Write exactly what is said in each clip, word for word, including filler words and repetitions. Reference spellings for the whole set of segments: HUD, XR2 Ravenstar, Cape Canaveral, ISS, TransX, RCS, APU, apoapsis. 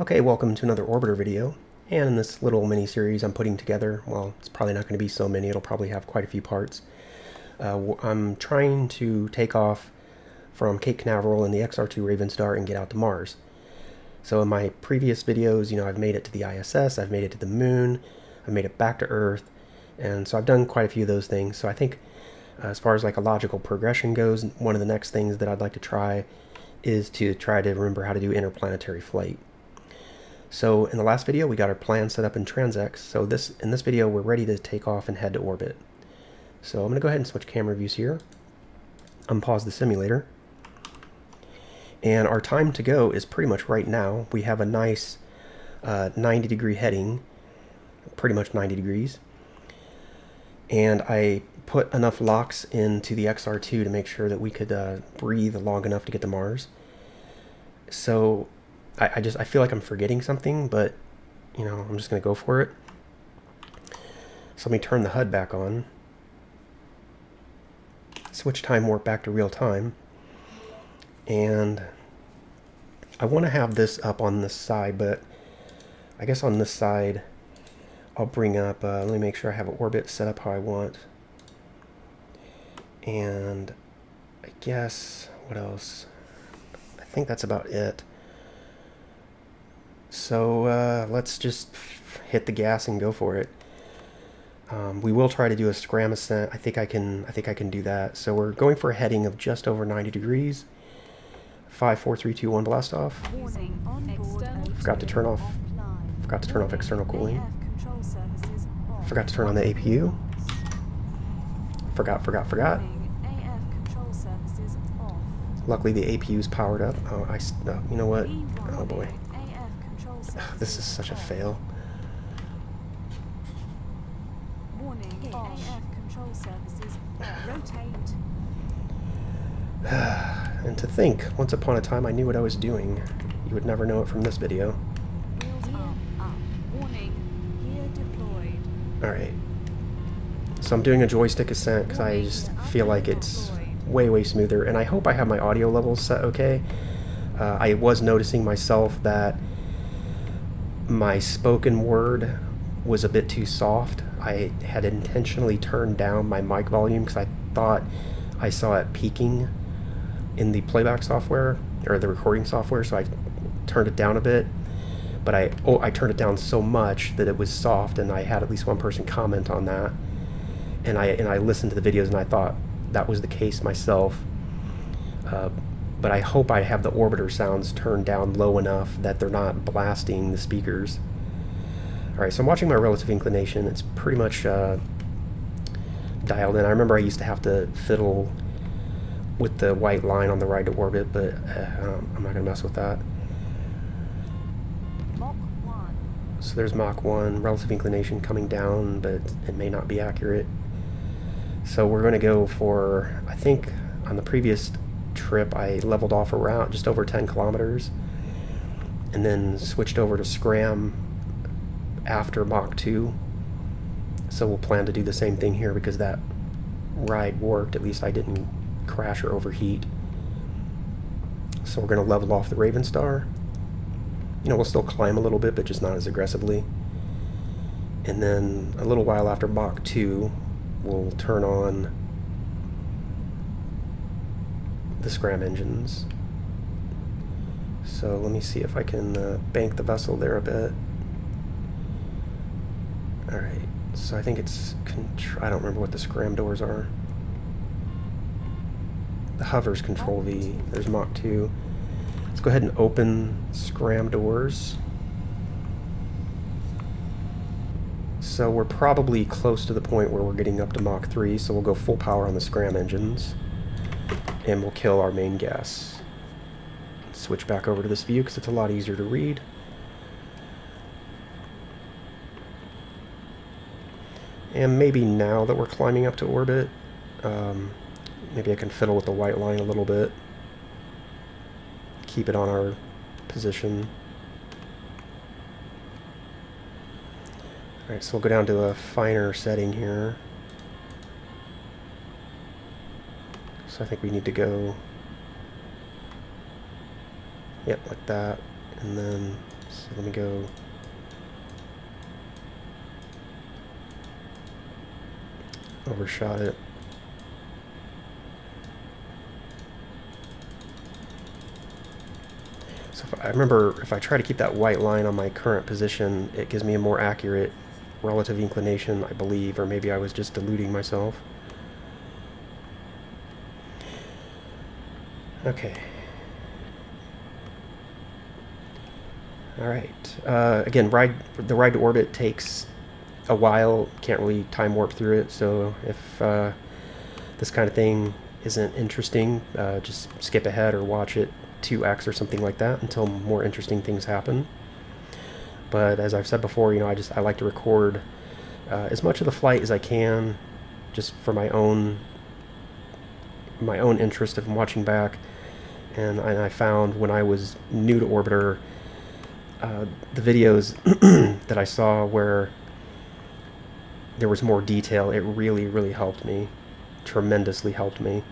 Okay, welcome to another orbiter video, and in this little mini series I'm putting together, well, it's probably not going to be so many, it'll probably have quite a few parts. Uh, I'm trying to take off from Cape Canaveral in the X R two Ravenstar and get out to Mars. So in my previous videos, you know, I've made it to the I S S, I've made it to the moon, I've made it back to Earth, and so I've done quite a few of those things. So I think uh, as far as like a logical progression goes, one of the next things that I'd like to try is to try to remember how to do interplanetary flight. So in the last video, we got our plan set up in TransX. So this in this video, we're ready to take off and head to orbit. So I'm gonna go ahead and switch camera views here, unpause the simulator. And our time to go is pretty much right now. We have a nice uh, ninety degree heading, pretty much ninety degrees. And I put enough locks into the X R two to make sure that we could uh, breathe long enough to get to Mars. So I, I just I feel like I'm forgetting something, but you know, I'm just gonna go for it. So let me turn the H U D back on. Switch time warp back to real time. And I wanna have this up on this side, but I guess on this side I'll bring up uh, let me make sure I have an orbit set up how I want. And I guess what else? I think that's about it. So uh, let's just hit the gas and go for it. Um, we will try to do a scram ascent. I think I can. I think I can do that. So we're going for a heading of just over ninety degrees. Five, four, three, two, one. Blast off. Forgot to turn off. Forgot to turn off external cooling. Forgot to turn on the A P U. Forgot. Forgot. Forgot. Luckily the A P U's powered up. Oh, I. Uh, you know what? Oh boy. This is such a fail. Warning, A F control services rotate. And to think, once upon a time I knew what I was doing. You would never know it from this video. Alright. So I'm doing a joystick ascent because I just feel like it's way, way smoother. And I hope I have my audio levels set okay. Uh, I was noticing myself that my spoken word was a bit too soft. I had intentionally turned down my mic volume because I thought I saw it peaking in the playback software or the recording software, so I turned it down a bit. But I oh, I turned it down so much that it was soft, and I had at least one person comment on that. And I and I listened to the videos and I thought that was the case myself. Uh, but I hope I have the orbiter sounds turned down low enough that they're not blasting the speakers. Alright, so I'm watching my relative inclination. It's pretty much uh, dialed in. I remember I used to have to fiddle with the white line on the ride to orbit, but uh, I'm not going to mess with that. Mach one. So there's Mach one, relative inclination coming down, but it may not be accurate. So we're going to go for, I think on the previous trip I leveled off a route just over ten kilometers and then switched over to scram after Mach two, so we'll plan to do the same thing here because that ride worked. At least I didn't crash or overheat. So we're going to level off the Ravenstar. You know, we'll still climb a little bit, but just not as aggressively. And then a little while after Mach two we'll turn on the scram engines. So let me see if I can uh, bank the vessel there a bit. Alright, so I think it's, I don't remember what the scram doors are. The hover's control V, there's Mach two. Let's go ahead and open scram doors. So we're probably close to the point where we're getting up to Mach three, so we'll go full power on the scram engines. And we'll kill our main gas. Switch back over to this view because it's a lot easier to read. And maybe now that we're climbing up to orbit, um, maybe I can fiddle with the white line a little bit. Keep it on our position. Alright, so we'll go down to a finer setting here. So I think we need to go, yep, like that, and then So let me go overshot it. So if I, I remember if I try to keep that white line on my current position, it gives me a more accurate relative inclination, I believe, or maybe I was just deluding myself. Okay. All right. Uh, again, ride the ride to orbit takes a while. Can't really time warp through it. So if uh, this kind of thing isn't interesting, uh, just skip ahead or watch it two X or something like that until more interesting things happen. But as I've said before, you know, I just I like to record uh, as much of the flight as I can, just for my own my own interest if I'm watching back. And, and I found when I was new to Orbiter. Uh, the videos that I saw where there was more detail, it really, really helped me, tremendously helped me,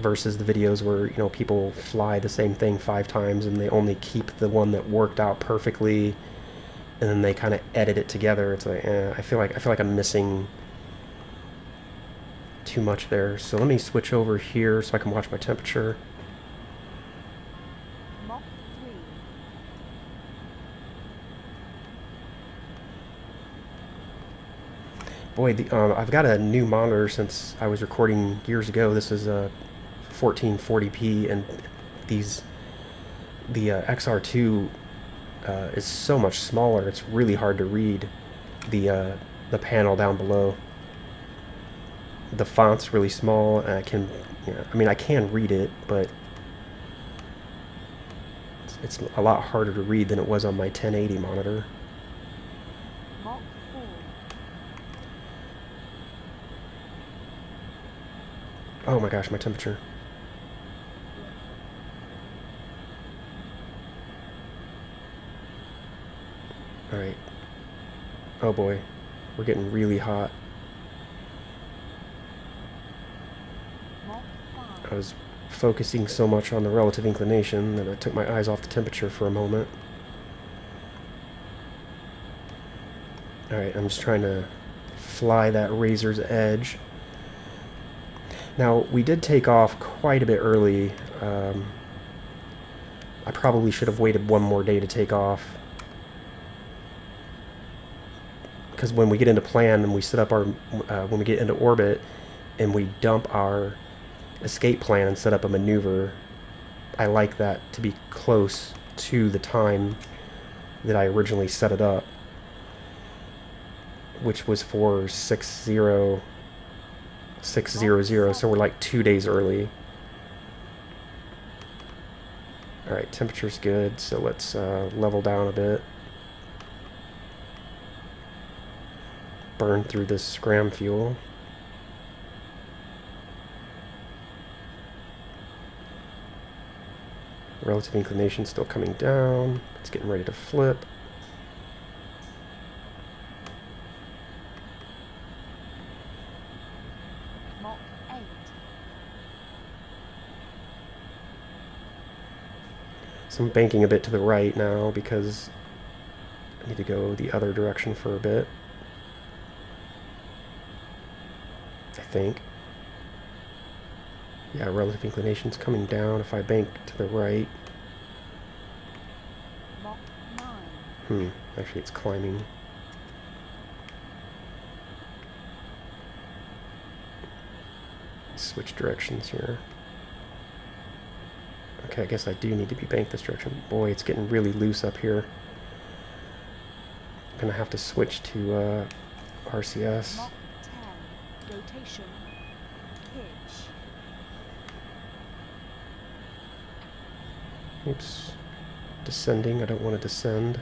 versus the videos where, you know, people fly the same thing five times and they only keep the one that worked out perfectly, and then they kind of edit it together. It's like, eh, I feel like I feel like I'm missing too much there. So let me switch over here so I can watch my temperature. Boy, the, uh, I've got a new monitor since I was recording years ago. This is a fourteen forty p, and these the uh, X R two uh, is so much smaller. It's really hard to read the uh, the panel down below. The font's really small. And I can, you know, I mean, I can read it, but it's, it's a lot harder to read than it was on my ten eighty monitor. Oh my gosh, my temperature. All right. Oh boy, we're getting really hot. I was focusing so much on the relative inclination that I took my eyes off the temperature for a moment. All right, I'm just trying to fly that razor's edge. Now, we did take off quite a bit early. Um, I probably should have waited one more day to take off, because when we get into plan and we set up our, uh, when we get into orbit and we dump our escape plan and set up a maneuver, I like that to be close to the time that I originally set it up, which was for six zero zero, so we're like two days early. All right, temperature's good, so let's uh, level down a bit. Burn through this scram fuel. Relative inclination still coming down. It's getting ready to flip. I'm banking a bit to the right now because I need to go the other direction for a bit, I think. Yeah, relative inclination's coming down if I bank to the right. Hmm, actually it's climbing. Switch directions here. Okay, I guess I do need to be banked this direction. Boy, it's getting really loose up here. I'm gonna have to switch to uh, R C S. Mach ten. Rotation. Pitch. Oops. Descending. I don't want to descend.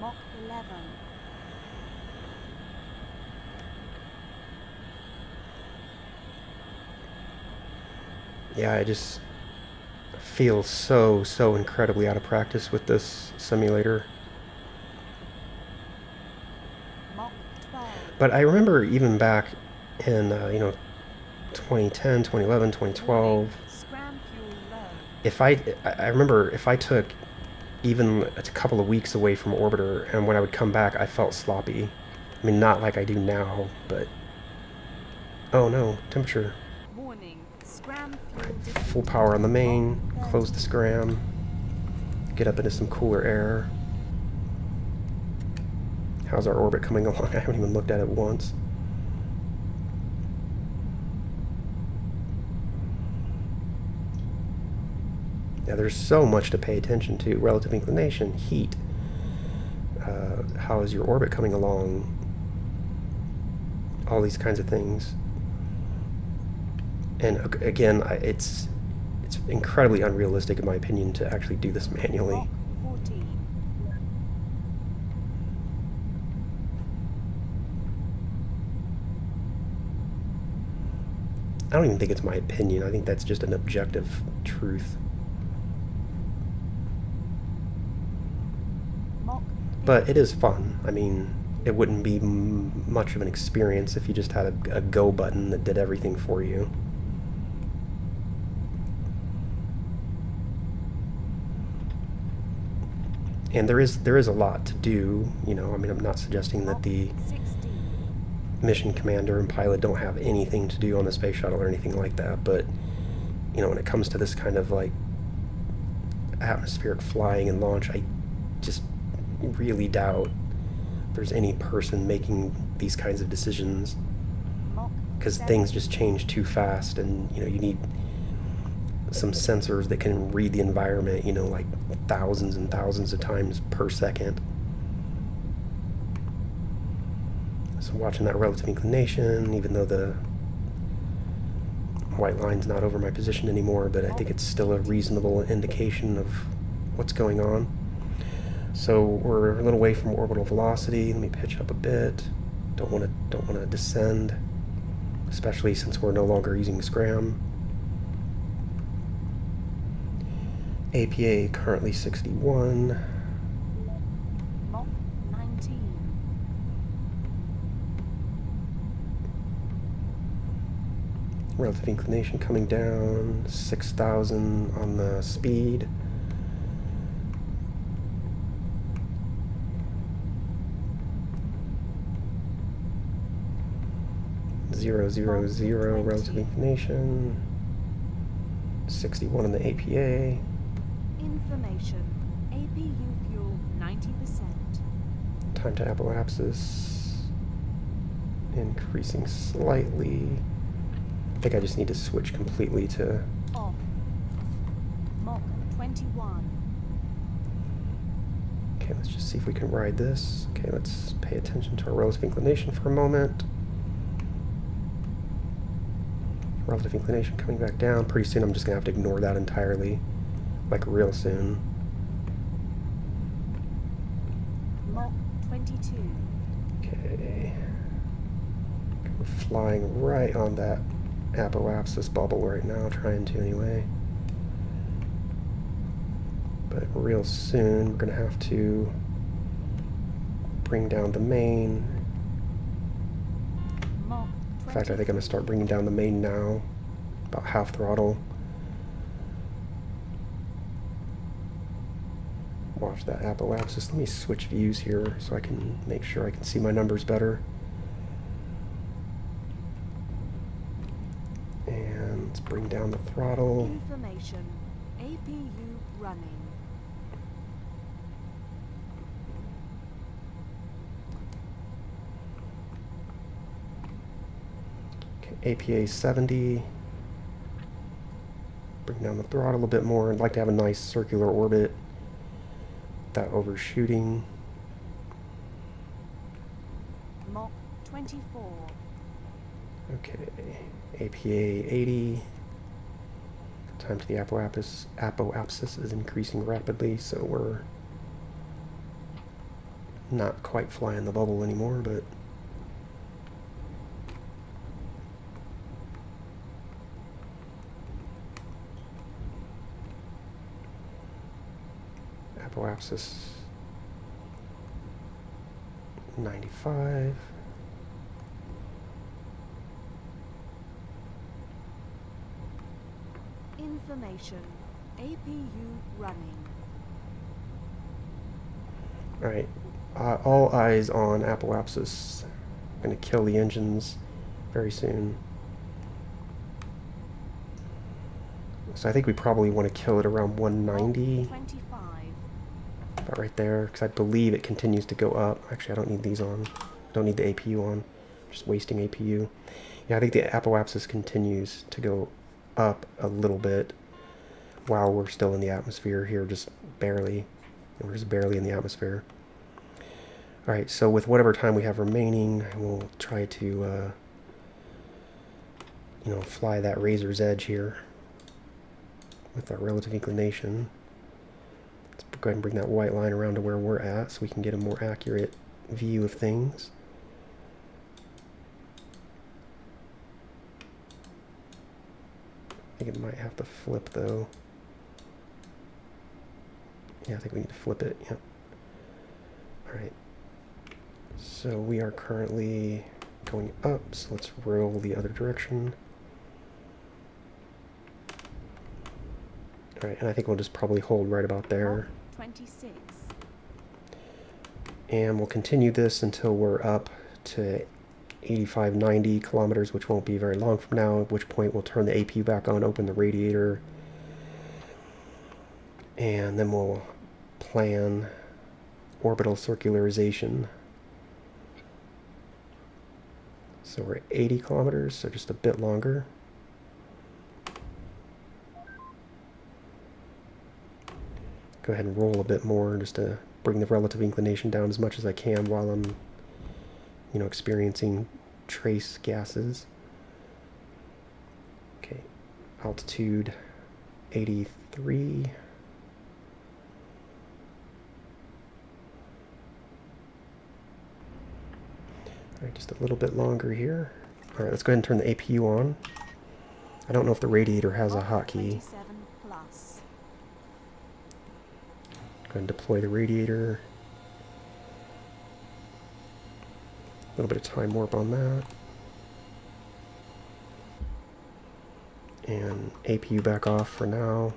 Mach eleven. Yeah, I just feel so, so incredibly out of practice with this simulator. Mach But I remember even back in, uh, you know, twenty ten, twenty eleven, twenty twelve, if I, I remember if I took even a couple of weeks away from orbiter, and when I would come back, I felt sloppy. I mean, not like I do now, but... Oh no, temperature. Right, full power on the main, close the scram, get up into some cooler air. How's our orbit coming along? I haven't even looked at it once. Now there's so much to pay attention to. Relative inclination, heat. Uh, how is your orbit coming along? All these kinds of things. And again, I, it's it's incredibly unrealistic, in my opinion, to actually do this manually. I don't even think it's my opinion. I think that's just an objective truth. But it is fun. I mean, it wouldn't be m much of an experience if you just had a, a go button that did everything for you. And there is there is a lot to do, you know. I mean, I'm not suggesting that the mission commander and pilot don't have anything to do on the space shuttle or anything like that, but, you know, when it comes to this kind of, like, atmospheric flying and launch, I just really doubt there's any person making these kinds of decisions, because things just change too fast, and, you know, you need some sensors that can read the environment, you know, like thousands and thousands of times per second. So watching that relative inclination, even though the white line's not over my position anymore, but I think it's still a reasonable indication of what's going on. So we're a little way from orbital velocity. Let me pitch up a bit. Don't want to don't want to descend, especially since we're no longer using scram. A P A currently sixty-one. Mach nineteen. Relative inclination coming down, six thousand on the speed. Zero, zero, zero, relative inclination. sixty-one on the A P A. Information. A P U fuel ninety percent. Time to apoapsis increasing slightly. I think I just need to switch completely to off. Mach twenty-one. Okay, let's just see if we can ride this. Okay, let's pay attention to our relative inclination for a moment. Relative inclination coming back down. Pretty soon I'm just gonna have to ignore that entirely. Like real soon. Mach twenty-two. Okay. We're flying right on that apoapsis bubble right now, trying to anyway. But real soon we're gonna have to bring down the main. In fact, I think I'm gonna start bringing down the main now, about half throttle. Watch that apoapsis. Let me switch views here so I can make sure I can see my numbers better. And let's bring down the throttle. Information. A P U running. Okay, A P A seventy. Bring down the throttle a bit more. I'd like to have a nice circular orbit. That overshooting. Mach twenty-four. Okay, A P A eighty. Time to the apoapsis. Apoapsis is increasing rapidly, so we're not quite flying the bubble anymore, but apoapsis ninety-five. Information. A P U running. Alright. Uh, all eyes on Apoapsis. I'm going to kill the engines very soon. So I think we probably want to kill it around one ninety. About right there, because I believe it continues to go up. Actually, I don't need these on. I don't need the A P U on. I'm just wasting A P U. Yeah, I think the Apoapsis continues to go up a little bit while we're still in the atmosphere here, just barely. We're just barely in the atmosphere. Alright, so with whatever time we have remaining, we'll try to, uh, you know, fly that razor's edge here with our relative inclination. Let's go ahead and bring that white line around to where we're at so we can get a more accurate view of things. I think it might have to flip though. Yeah, I think we need to flip it, yep. Alright, so we are currently going up, so let's roll the other direction. Alright, and I think we'll just probably hold right about there. twenty-six. And we'll continue this until we're up to eighty-five, ninety kilometers, which won't be very long from now, at which point we'll turn the A P U back on, open the radiator, and then we'll plan orbital circularization. So we're at eighty kilometers, so just a bit longer. Go ahead and roll a bit more just to bring the relative inclination down as much as I can while I'm, you know, experiencing trace gases. Okay, altitude eighty-three. Alright, just a little bit longer here. Alright, let's go ahead and turn the A P U on. I don't know if the radiator has a hotkey. Go ahead and deploy the radiator. A little bit of time warp on that. And A P U back off for now.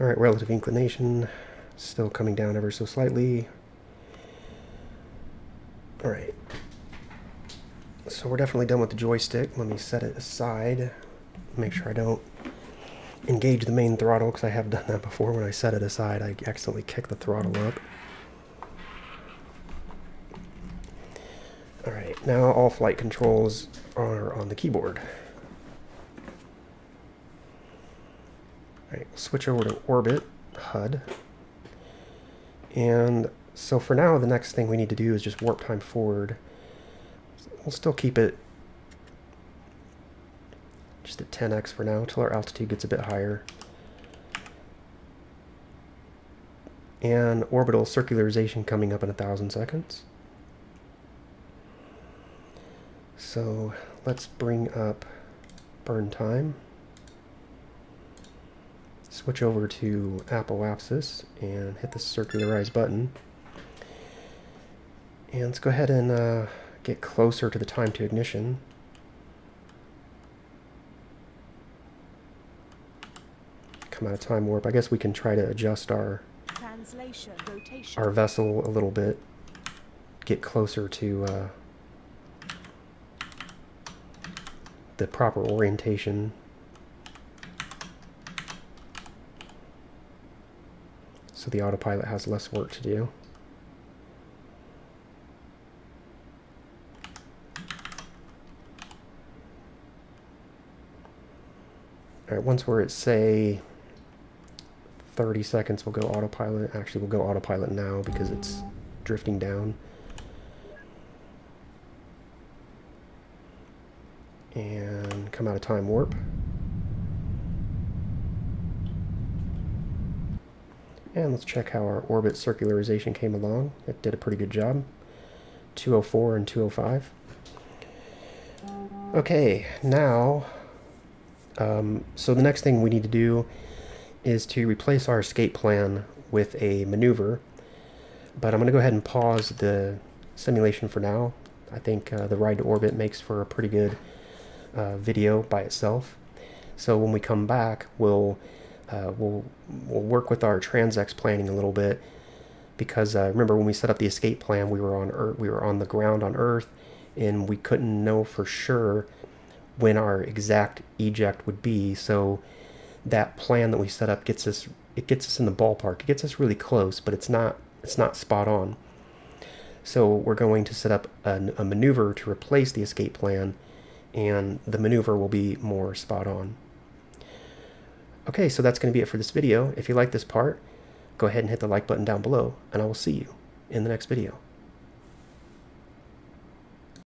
Alright, relative inclination. Still coming down ever so slightly. Alright. So we're definitely done with the joystick. Let me set it aside. Make sure I don't engage the main throttle, because I have done that before. When I set it aside, I accidentally kick the throttle up. Alright, now all flight controls are on the keyboard. Alright, switch over to orbit, H U D. And so for now, the next thing we need to do is just warp time forward. We'll still keep it just at ten X for now, until our altitude gets a bit higher. And orbital circularization coming up in a thousand seconds. So let's bring up burn time. Switch over to Apoapsis and hit the circularize button. And let's go ahead and uh, get closer to the time to ignition. Come out of time warp. I guess we can try to adjust our translation, rotation, our vessel a little bit, get closer to uh, the proper orientation. So the autopilot has less work to do. All right, once we're at, say, thirty seconds, we'll go autopilot. Actually, we'll go autopilot now because it's drifting down. And come out of time warp. And let's check how our orbit circularization came along. It did a pretty good job. two oh four and two oh five. Okay, now, um, so the next thing we need to do is to replace our escape plan with a maneuver. But I'm going to go ahead and pause the simulation for now. I think uh, the ride to orbit makes for a pretty good uh, video by itself. So when we come back, we'll uh, we'll we'll work with our TransX planning a little bit, because uh, remember when we set up the escape plan, we were on Earth, we were on the ground on Earth, and we couldn't know for sure when our exact eject would be. So that plan that we set up gets us it gets us in the ballpark. It gets us really close, but it's not it's not spot on. So we're going to set up a, a maneuver to replace the escape plan, and the maneuver will be more spot on. Okay, so that's going to be it for this video. If you like this part, go ahead and hit the like button down below, and I will see you in the next video.